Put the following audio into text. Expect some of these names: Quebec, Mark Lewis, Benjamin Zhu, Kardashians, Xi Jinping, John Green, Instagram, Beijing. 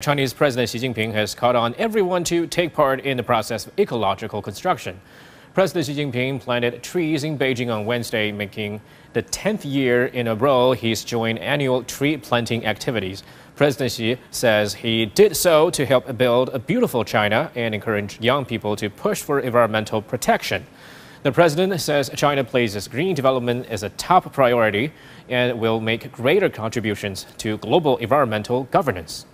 Chinese President Xi Jinping has called on everyone to take part in the process of ecological construction. President Xi Jinping planted trees in Beijing on Wednesday, making the 10th year in a row he's joined annual tree planting activities. President Xi says he did so to help build a beautiful China and encourage young people to push for environmental protection. The president says China places green development as a top priority and will make greater contributions to global environmental governance.